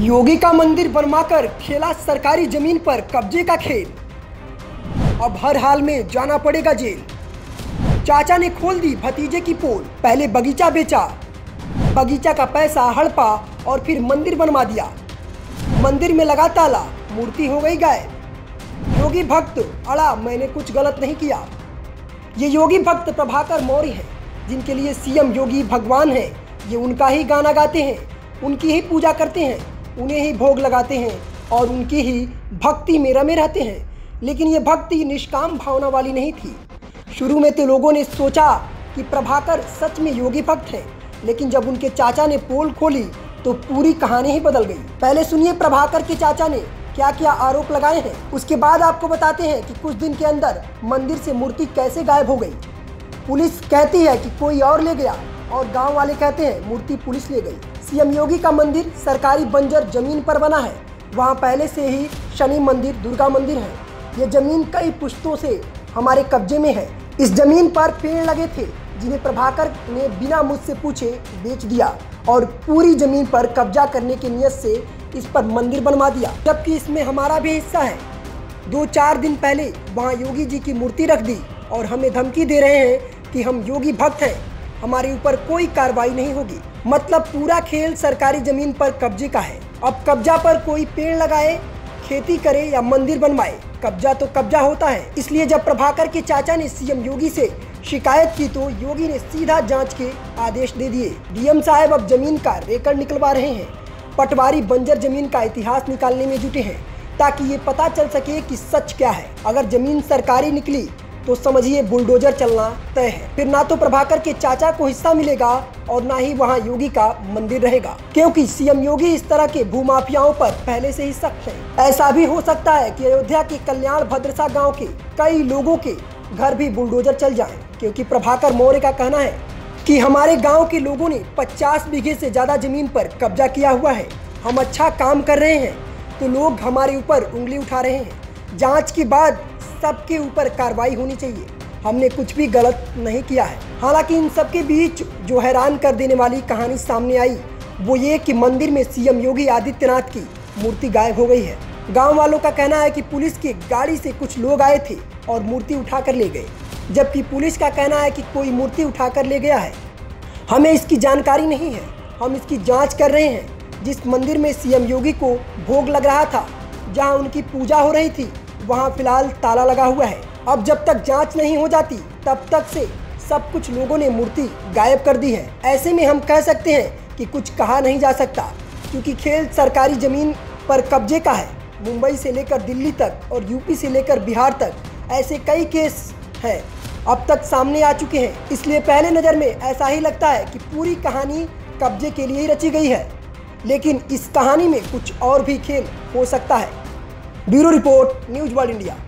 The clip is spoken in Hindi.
योगी का मंदिर बनवाकर खेला सरकारी जमीन पर कब्जे का खेल, अब हर हाल में जाना पड़ेगा जेल। चाचा ने खोल दी भतीजे की पोल, पहले बगीचा बेचा, बगीचा का पैसा हड़पा और फिर मंदिर बनवा दिया। मंदिर में लगा ताला, मूर्ति हो गई गायब। योगी भक्त अड़ा, मैंने कुछ गलत नहीं किया। ये योगी भक्त प्रभाकर मौर्य हैं, जिनके लिए सीएम योगी भगवान है। ये उनका ही गाना गाते हैं, उनकी ही पूजा करते हैं, उन्हें ही भोग लगाते हैं और उनकी ही भक्ति में रमे रहते हैं। लेकिन ये भक्ति निष्काम भावना वाली नहीं थी। शुरू में तो लोगों ने सोचा कि प्रभाकर सच में योगी भक्त हैं, लेकिन जब उनके चाचा ने पोल खोली तो पूरी कहानी ही बदल गई। पहले सुनिए प्रभाकर के चाचा ने क्या क्या आरोप लगाए हैं, उसके बाद आपको बताते हैं कि कुछ दिन के अंदर मंदिर से मूर्ति कैसे गायब हो गई। पुलिस कहती है कि कोई और ले गया और गांव वाले कहते हैं मूर्ति पुलिस ले गई। सीएम योगी का मंदिर सरकारी बंजर जमीन पर बना है। वहां पहले से ही शनि मंदिर, दुर्गा मंदिर है। ये जमीन कई पुश्तों से हमारे कब्जे में है। इस जमीन पर पेड़ लगे थे, जिन्हें प्रभाकर ने बिना मुझसे पूछे बेच दिया और पूरी जमीन पर कब्जा करने की नियत से इस पर मंदिर बनवा दिया, जबकि इसमें हमारा भी हिस्सा है। 2-4 दिन पहले वहाँ योगी जी की मूर्ति रख दी और हमें धमकी दे रहे हैं कि हम योगी भक्त हैं, हमारे ऊपर कोई कार्रवाई नहीं होगी। मतलब पूरा खेल सरकारी जमीन पर कब्जे का है। अब कब्जा पर कोई पेड़ लगाए, खेती करे या मंदिर बनवाए, कब्जा तो कब्जा होता है। इसलिए जब प्रभाकर के चाचा ने सीएम योगी से शिकायत की तो योगी ने सीधा जांच के आदेश दे दिए। डीएम साहब अब जमीन का रेकर्ड निकलवा रहे हैं। पटवारी बंजर जमीन का इतिहास निकालने में जुटे हैं ताकि ये पता चल सके कि सच क्या है। अगर जमीन सरकारी निकली तो समझिए बुलडोजर चलना तय है। फिर ना तो प्रभाकर के चाचा को हिस्सा मिलेगा और ना ही वहाँ योगी का मंदिर रहेगा, क्योंकि सीएम योगी इस तरह के भूमाफियाओं पर पहले से ही सख्त है। ऐसा भी हो सकता है कि अयोध्या के कल्याण भद्रसा गांव के कई लोगों के घर भी बुलडोजर चल जाए, क्योंकि प्रभाकर मौर्य का कहना है कि हमारे गाँव के लोगों ने 50 बीघे से ज्यादा जमीन पर कब्जा किया हुआ है। हम अच्छा काम कर रहे हैं तो लोग हमारे ऊपर उंगली उठा रहे हैं। जाँच के बाद सबके ऊपर कार्रवाई होनी चाहिए। हमने कुछ भी गलत नहीं किया है। हालांकि इन सबके बीच जो हैरान कर देने वाली कहानी सामने आई वो ये कि मंदिर में सीएम योगी आदित्यनाथ की मूर्ति गायब हो गई है। गांव वालों का कहना है कि पुलिस की गाड़ी से कुछ लोग आए थे और मूर्ति उठाकर ले गए, जबकि पुलिस का कहना है कि कोई मूर्ति उठाकर ले गया है। हमें इसकी जानकारी नहीं है, हम इसकी जाँच कर रहे हैं। जिस मंदिर में सीएम योगी को भोग लग रहा था, जहाँ उनकी पूजा हो रही थी, वहाँ फिलहाल ताला लगा हुआ है। अब जब तक जांच नहीं हो जाती तब तक से सब कुछ लोगों ने मूर्ति गायब कर दी है। ऐसे में हम कह सकते हैं कि कुछ कहा नहीं जा सकता, क्योंकि खेल सरकारी जमीन पर कब्जे का है। मुंबई से लेकर दिल्ली तक और यूपी से लेकर बिहार तक ऐसे कई केस हैं अब तक सामने आ चुके हैं। इसलिए पहले नज़र में ऐसा ही लगता है कि पूरी कहानी कब्जे के लिए ही रची गई है, लेकिन इस कहानी में कुछ और भी खेल हो सकता है। Bureau report news world India.